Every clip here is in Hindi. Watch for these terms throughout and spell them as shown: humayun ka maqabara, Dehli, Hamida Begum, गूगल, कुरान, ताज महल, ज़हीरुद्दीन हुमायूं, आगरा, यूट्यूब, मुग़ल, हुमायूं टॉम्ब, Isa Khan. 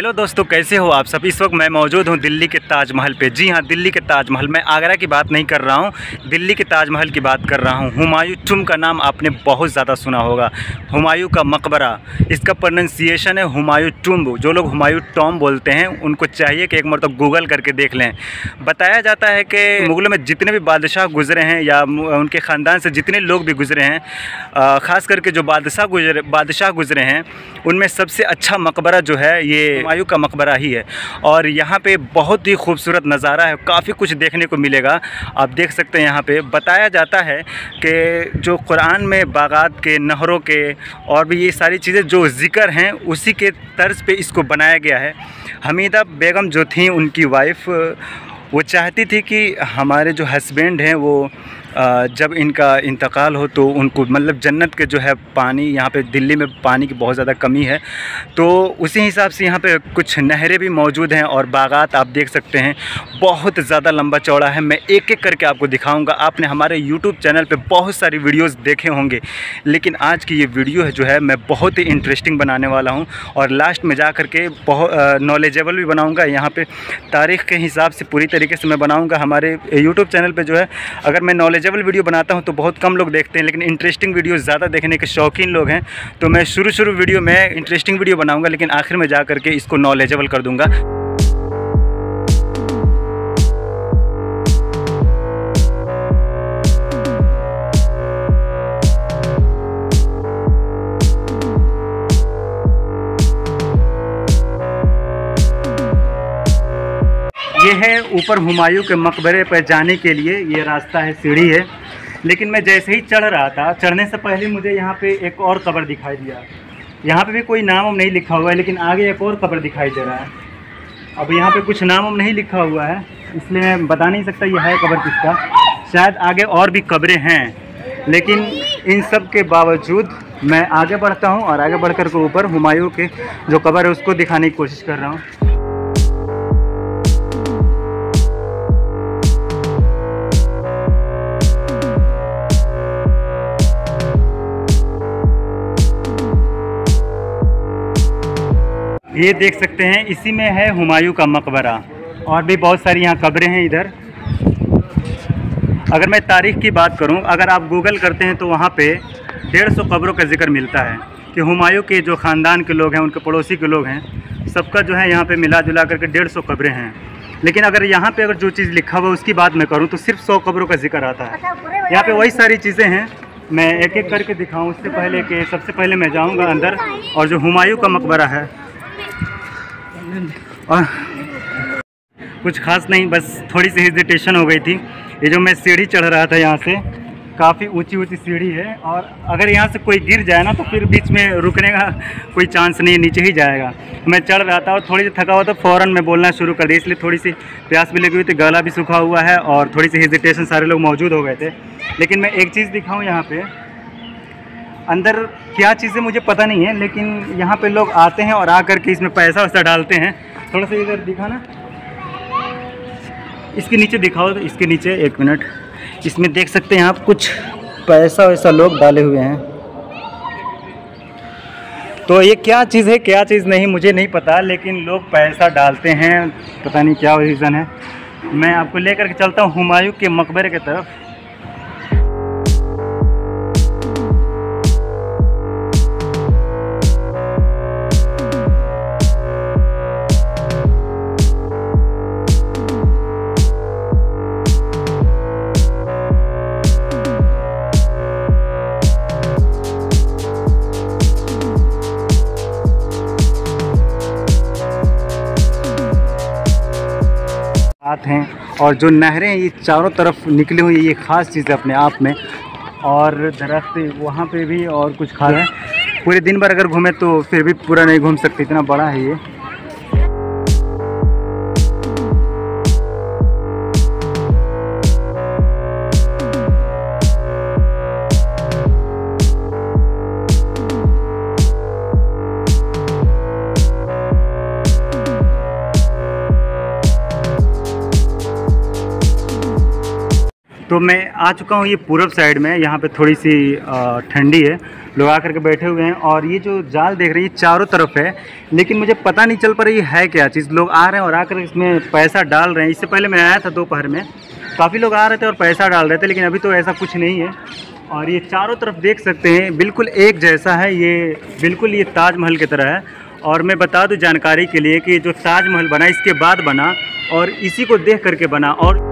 हेलो दोस्तों, कैसे हो आप सब। इस वक्त मैं मौजूद हूं दिल्ली के ताज महल पे। जी हां, दिल्ली के ताज महल। मैं आगरा की बात नहीं कर रहा हूं, दिल्ली के ताज महल की बात कर रहा हूं। हुमायूं टॉम्ब का नाम आपने बहुत ज़्यादा सुना होगा। हुमायूं का मकबरा, इसका प्रोनंसिएशन है हुमायूं टॉम्ब। जो लोग हुमायूं टॉम्ब बोलते हैं उनको चाहिए कि एक मरतब गूगल करके देख लें। बताया जाता है कि मुग़लों में जितने भी बादशाह गुजरे हैं या उनके ख़ानदान से जितने लोग भी गुजरे हैं, ख़ास करके जो बादशाह गुजरे हैं, उनमें सबसे अच्छा मकबरा जो है ये हुमायूं का मकबरा ही है। और यहाँ पे बहुत ही खूबसूरत नज़ारा है, काफ़ी कुछ देखने को मिलेगा। आप देख सकते हैं यहाँ पे बताया जाता है कि जो कुरान में बागात के, नहरों के और भी ये सारी चीज़ें जो ज़िक्र हैं, उसी के तर्ज पे इसको बनाया गया है। हमीदा बेगम जो थी उनकी वाइफ, वो चाहती थी कि हमारे जो हस्बैंड हैं वो जब इनका इंतकाल हो तो उनको मतलब जन्नत के जो है पानी, यहाँ पे दिल्ली में पानी की बहुत ज़्यादा कमी है, तो उसी हिसाब से यहाँ पे कुछ नहरें भी मौजूद हैं और बागात आप देख सकते हैं। बहुत ज़्यादा लंबा चौड़ा है, मैं एक एक करके आपको दिखाऊंगा। आपने हमारे यूट्यूब चैनल पे बहुत सारी वीडियोज़ देखे होंगे, लेकिन आज की ये वीडियो है जो है मैं बहुत ही इंटरेस्टिंग बनाने वाला हूँ और लास्ट में जा कर के बहुत नॉलेजेबल भी बनाऊँगा। यहाँ पर तारीख़ के हिसाब से पूरी तरीके से मैं बनाऊँगा। हमारे यूट्यूब चैनल पर जो है अगर मैं नॉलेजेबल वीडियो बनाता हूं तो बहुत कम लोग देखते हैं, लेकिन इंटरेस्टिंग वीडियो ज़्यादा देखने के शौकीन लोग हैं। तो मैं शुरू वीडियो में इंटरेस्टिंग वीडियो बनाऊंगा, लेकिन आखिर में जा करके इसको नॉलेजेबल कर दूंगा। ये है ऊपर हुमायूं के मकबरे पर जाने के लिए ये रास्ता है, सीढ़ी है। लेकिन मैं जैसे ही चढ़ रहा था, चढ़ने से पहले मुझे यहाँ पे एक और कब्र दिखाई दिया। यहाँ पे भी कोई नाम नहीं लिखा हुआ है, लेकिन आगे एक और कब्र दिखाई दे रहा है। अब यहाँ पे कुछ नाम नहीं लिखा हुआ है, इसलिए मैं बता नहीं सकता यह है कब्र किसका। शायद आगे और भी कब्रें हैं, लेकिन इन सब के बावजूद मैं आगे बढ़ता हूँ और आगे बढ़ कर ऊपर हुमायूं के जो कब्र है उसको दिखाने की कोशिश कर रहा हूँ। ये देख सकते हैं, इसी में है हुमायूं का मकबरा। और भी बहुत सारी यहाँ कब्रें हैं। इधर अगर मैं तारीख़ की बात करूँ, अगर आप गूगल करते हैं तो वहाँ पे 150 कब्रों का जिक्र मिलता है कि हुमायूं के जो ख़ानदान के लोग हैं, उनके पड़ोसी के लोग हैं, सबका जो है यहाँ पे मिला जुला करके 150 कब्रें हैं। लेकिन अगर यहाँ पे अगर जो चीज़ लिखा हुआ उसकी बात मैं करूँ तो सिर्फ 100 कब्रों का जिक्र आता है। यहाँ पर वही सारी चीज़ें हैं, मैं एक एक करके दिखाऊँ उससे पहले कि सबसे पहले मैं जाऊँगा अंदर। और जो हुमायूं का मकबरा है और कुछ ख़ास नहीं, बस थोड़ी सी हेजिटेशन हो गई थी। ये जो मैं सीढ़ी चढ़ रहा था, यहाँ से काफ़ी ऊंची सीढ़ी है और अगर यहाँ से कोई गिर जाए ना तो फिर बीच में रुकने का कोई चांस नहीं, नीचे ही जाएगा। मैं चढ़ रहा था और थोड़ी सी थका हुआ था, फ़ौरन मैं बोलना शुरू कर दिया, इसलिए थोड़ी सी प्यास भी लगी हुई थी, गला भी सूखा हुआ है और थोड़ी सी हेजिटेशन, सारे लोग मौजूद हो गए थे। लेकिन मैं एक चीज़ दिखाऊँ, यहाँ पर अंदर क्या चीज़ें मुझे पता नहीं है, लेकिन यहाँ पे लोग आते हैं और आकर के इसमें पैसा वैसा डालते हैं। थोड़ा सा इधर दिखाना, इसके नीचे दिखाओ, तो इसके नीचे एक मिनट, इसमें देख सकते हैं आप कुछ पैसा वैसा लोग डाले हुए हैं। तो ये क्या चीज़ है क्या चीज़ नहीं मुझे नहीं पता, लेकिन लोग पैसा डालते हैं, पता नहीं क्या रीज़न है। मैं आपको ले करके चलता हूँ हुमायूं के मकबरे की तरफ। हैं और जो नहरें ये चारों तरफ निकली हुई, ये ख़ास चीज़ है अपने आप में। और दरख्त वहाँ पे भी और कुछ खास है। पूरे दिन भर अगर घूमें तो फिर भी पूरा नहीं घूम सकते, इतना बड़ा है ये। तो मैं आ चुका हूँ ये पूरब साइड में। यहाँ पे थोड़ी सी ठंडी है, लोग आ करके बैठे हुए हैं। और ये जो जाल देख रहे हैं ये चारों तरफ है, लेकिन मुझे पता नहीं चल पा रहा ये है क्या चीज़। लोग आ रहे हैं और आकर इसमें पैसा डाल रहे हैं। इससे पहले मैं आया था दोपहर में, काफ़ी लोग आ रहे थे और पैसा डाल रहे थे, लेकिन अभी तो ऐसा कुछ नहीं है। और ये चारों तरफ देख सकते हैं बिल्कुल एक जैसा है, ये बिल्कुल ये ताजमहल की तरह है। और मैं बता दूं जानकारी के लिए कि जो ताजमहल बना इसके बाद बना और इसी को देख करके बना। और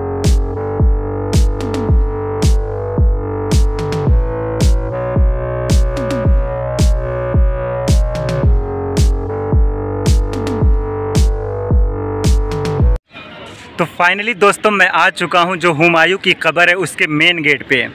तो फाइनली दोस्तों मैं आ चुका हूं जो हुमायूं की कब्र है उसके मेन गेट पे।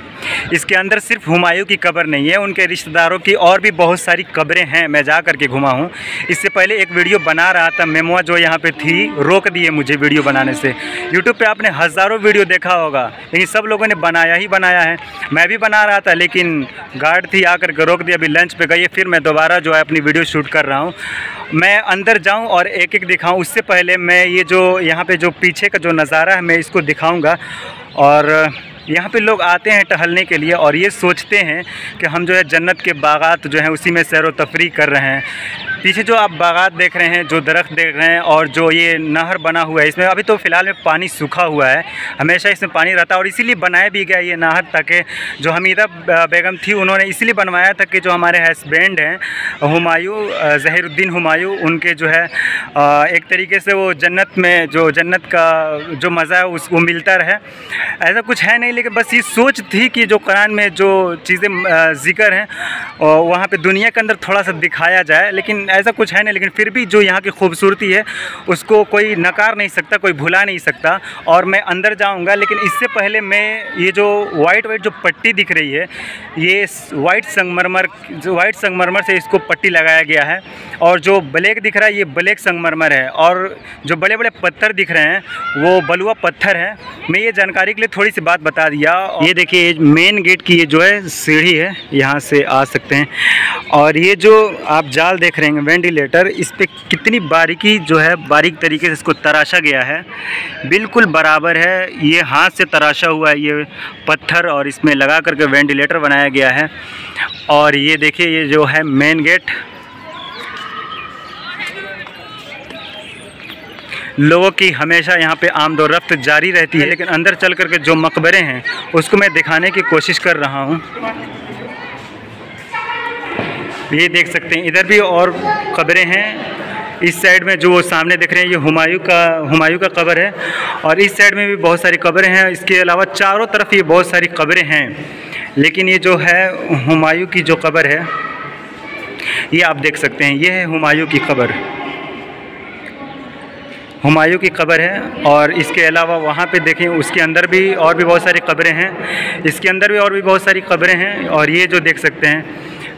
इसके अंदर सिर्फ हुमायूं की कब्र नहीं है, उनके रिश्तेदारों की और भी बहुत सारी कब्रें हैं। मैं जा करके घुमा हूं। इससे पहले एक वीडियो बना रहा था, मेमोआ जो यहाँ पे थी रोक दिए मुझे वीडियो बनाने से। यूट्यूब पे आपने हज़ारों वीडियो देखा होगा, लेकिन सब लोगों ने बनाया ही बनाया है। मैं भी बना रहा था, लेकिन गार्ड थी आकर के रोक दिया। अभी लंच पे गई, फिर मैं दोबारा जो है अपनी वीडियो शूट कर रहा हूँ। मैं अंदर जाऊँ और एक एक दिखाऊँ, उससे पहले मैं ये जो यहाँ पर जो पीछे का जो नज़ारा है मैं इसको दिखाऊँगा। और यहाँ पे लोग आते हैं टहलने के लिए और ये सोचते हैं कि हम जो है जन्नत के बागात जो हैं उसी में सैर व तफरी कर रहे हैं। पीछे जो आप बागात देख रहे हैं, जो दरख्त देख रहे हैं, और जो ये नहर बना हुआ है इसमें अभी तो फ़िलहाल में पानी सूखा हुआ है, हमेशा इसमें पानी रहता है। और इसीलिए बनाया भी गया ये नहर ताकि जो हमीदा बेगम थी उन्होंने इसलिए बनवाया था कि जो हमारे हस्बैंड हैं हुमायूं, ज़हीरुद्दीन हुमायूं, उनके जो है एक तरीके से वो जन्नत में जो जन्नत का जो मज़ा है उसको मिलता रहे। ऐसा कुछ है नहीं, लेकिन बस ये सोच थी कि जो कुरान में जो चीज़ें जिक्र हैं वहाँ पे दुनिया के अंदर थोड़ा सा दिखाया जाए, लेकिन ऐसा कुछ है नहीं। लेकिन फिर भी जो यहाँ की खूबसूरती है उसको कोई नकार नहीं सकता, कोई भुला नहीं सकता। और मैं अंदर जाऊँगा, लेकिन इससे पहले मैं ये जो वाइट जो पट्टी दिख रही है ये वाइट संगमरमर से इसको पट्टी लगाया गया है। और जो ब्लैक दिख रहा है ये ब्लैक संगमरमर है, और जो बड़े बड़े पत्थर दिख रहे हैं वो बलुआ पत्थर है। मैं ये जानकारी के लिए थोड़ी सी बात बता दिया। ये देखिए मेन गेट की ये जो है सीढ़ी है, यहाँ से आ सकते हैं। और ये जो आप जाल देख रहे हैं वेंटिलेटर, इस पर कितनी बारीकी जो है बारीक तरीके से इसको तराशा गया है, बिल्कुल बराबर है। ये हाथ से तराशा हुआ है ये पत्थर और इसमें लगा करके वेंटिलेटर बनाया गया है। और ये देखिए ये जो है मेन गेट। लोगों की हमेशा यहाँ पे आमदोरफ्त जारी रहती है, लेकिन अंदर चल करके जो मकबरे हैं उसको मैं दिखाने की कोशिश कर रहा हूँ। ये देख सकते हैं इधर भी और कब्रें हैं। इस साइड में जो सामने देख रहे हैं ये हुमायूं का कब्र है, और इस साइड में भी बहुत सारी कब्रें हैं। इसके अलावा चारों तरफ ये बहुत सारी कब्रें हैं, लेकिन ये जो है हुमायूं की जो कब्र है ये आप देख सकते हैं, ये है हुमायूं की कब्र, हुमायूं की कब्र है। और इसके अलावा वहाँ पे देखें उसके अंदर भी और भी बहुत सारी कब्रें हैं, इसके अंदर भी और भी बहुत सारी कब्रें हैं। और ये जो देख सकते हैं,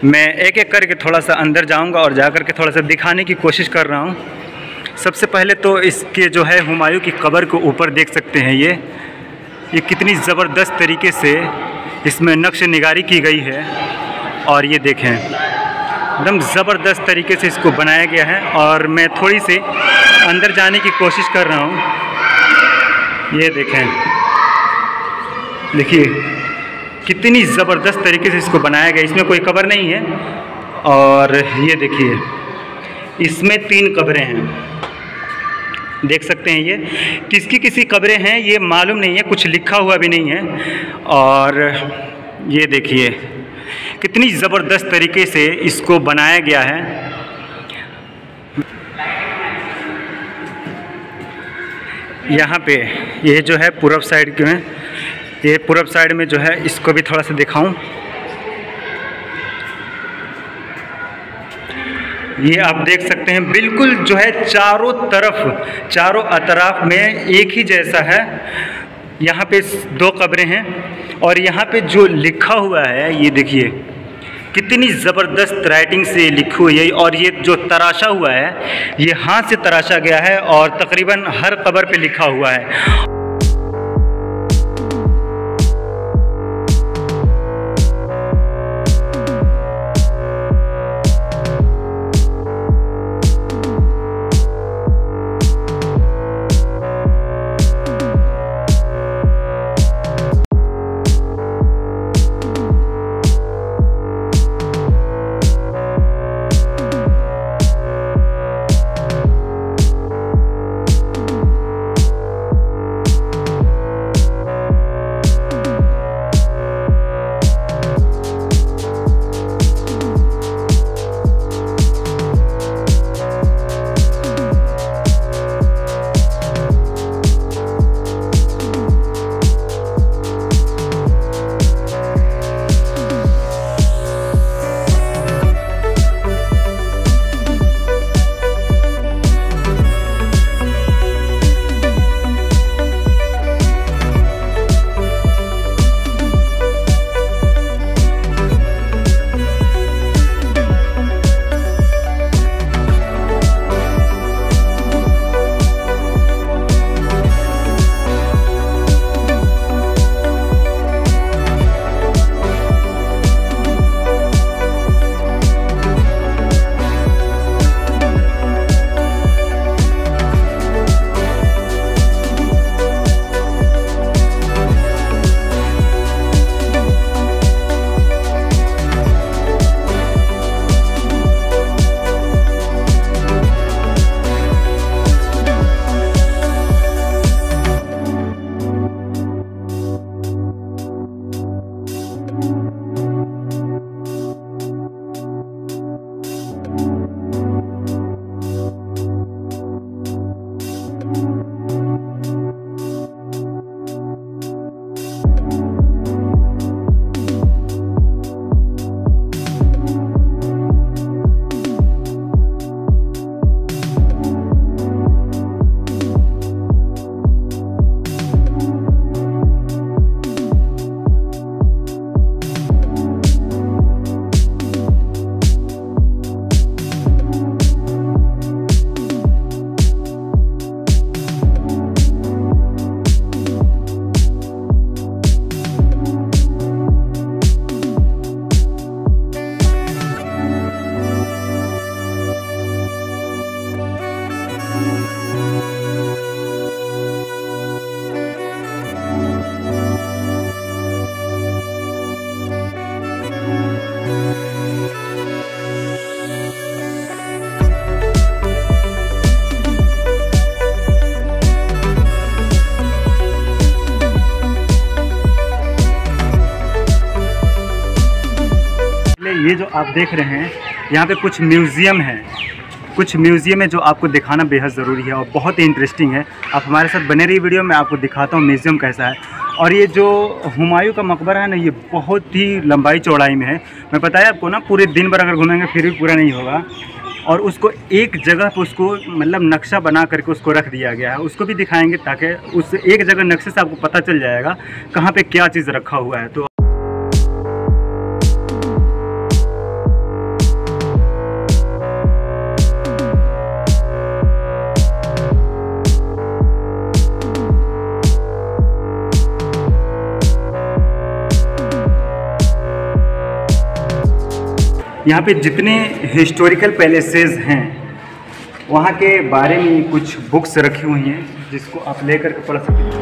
मैं एक एक करके थोड़ा सा अंदर जाऊँगा और जा करके थोड़ा सा दिखाने की कोशिश कर रहा हूँ। सबसे पहले तो इसके जो है हुमायूं की कब्र को ऊपर देख सकते हैं, ये कितनी ज़बरदस्त तरीके से इसमें नक्श निगारी की गई है। और ये देखें एकदम ज़बरदस्त तरीके से इसको बनाया गया है। और मैं थोड़ी सी अंदर जाने की कोशिश कर रहा हूँ। ये देखें, देखिए कितनी ज़बरदस्त तरीके से इसको बनाया गया, इसमें कोई कब्र नहीं है। और ये देखिए इसमें 3 कब्रें हैं, देख सकते हैं। ये किसकी कब्रें हैं ये मालूम नहीं है, कुछ लिखा हुआ भी नहीं है। और ये देखिए कितनी ज़बरदस्त तरीके से इसको बनाया गया है। यहाँ पे ये जो है पूरब साइड में, ये पूरब साइड में जो है इसको भी थोड़ा सा दिखाऊं। ये आप देख सकते हैं बिल्कुल जो है चारों अतराफ में एक ही जैसा है। यहाँ पे 2 कब्रें हैं, और यहाँ पे जो लिखा हुआ है ये देखिए कितनी ज़बरदस्त राइटिंग से लिखी हुई है। और ये जो तराशा हुआ है ये हाथ से तराशा गया है, और तकरीबन हर कब्र पे लिखा हुआ है। ये जो आप देख रहे हैं यहाँ पे कुछ म्यूज़ियम है, कुछ म्यूज़ियम है जो आपको दिखाना बेहद ज़रूरी है और बहुत ही इंटरेस्टिंग है। आप हमारे साथ बने रही वीडियो में, आपको दिखाता हूँ म्यूज़ियम कैसा है। और ये जो हुमायूं का मकबरा है ना, ये बहुत ही लंबाई चौड़ाई में है। मैं पता है आपको ना, पूरे दिन भर अगर घूमेंगे फिर भी पूरा नहीं होगा। और उसको एक जगह पर उसको मतलब नक्शा बना करके उसको रख दिया गया है। उसको भी दिखाएंगे ताकि उस एक जगह नक्शे से आपको पता चल जाएगा कहाँ पे क्या चीज़ रखा हुआ है। तो यहाँ पे जितने हिस्टोरिकल पैलेसेस हैं वहाँ के बारे में कुछ बुक्स रखी हुई हैं जिसको आप लेकर के पढ़ सकते हैं।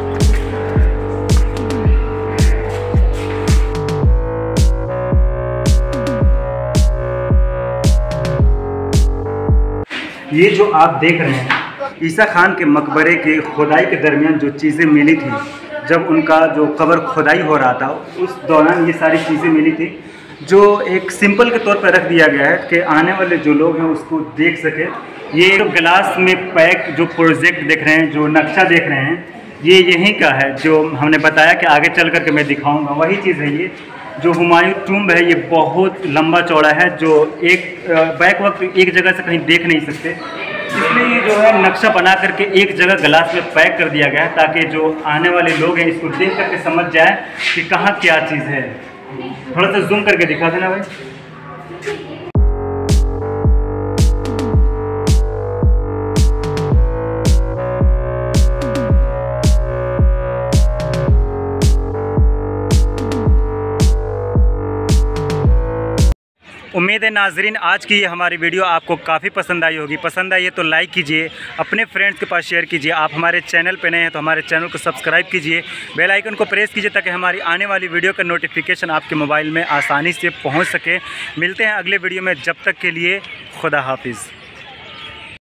ये जो आप देख रहे हैं ईसा खान के मकबरे के खुदाई के दरमियान जो चीज़ें मिली थी, जब उनका जो कब्र खुदाई हो रहा था उस दौरान ये सारी चीज़ें मिली थी, जो एक सिंपल के तौर पर रख दिया गया है कि आने वाले जो लोग हैं उसको देख सके। ये जो ग्लास में पैक जो प्रोजेक्ट देख रहे हैं, जो नक्शा देख रहे हैं, ये यहीं का है जो हमने बताया कि आगे चल करके मैं दिखाऊंगा, वही चीज़ है। ये जो हुमायूं टॉम्ब है ये बहुत लंबा चौड़ा है, जो एक बैक वक्त एक जगह से कहीं देख नहीं सकते, इसलिए ये जो है नक्शा बना करके एक जगह ग्लास में पैक कर दिया गया है ताकि जो आने वाले लोग हैं इसको देख करके समझ जाए कि कहाँ क्या चीज़ है। थोड़ा सा जूम करके दिखा देना भाई। उम्मीद है नाजरीन आज की ये हमारी वीडियो आपको काफ़ी पसंद आई होगी। पसंद आई है तो लाइक कीजिए, अपने फ्रेंड्स के पास शेयर कीजिए। आप हमारे चैनल पर नए हैं तो हमारे चैनल को सब्सक्राइब कीजिए, बेल आइकन को प्रेस कीजिए ताकि हमारी आने वाली वीडियो का नोटिफिकेशन आपके मोबाइल में आसानी से पहुंच सके। मिलते हैं अगले वीडियो में, जब तक के लिए खुदा हाफिज़।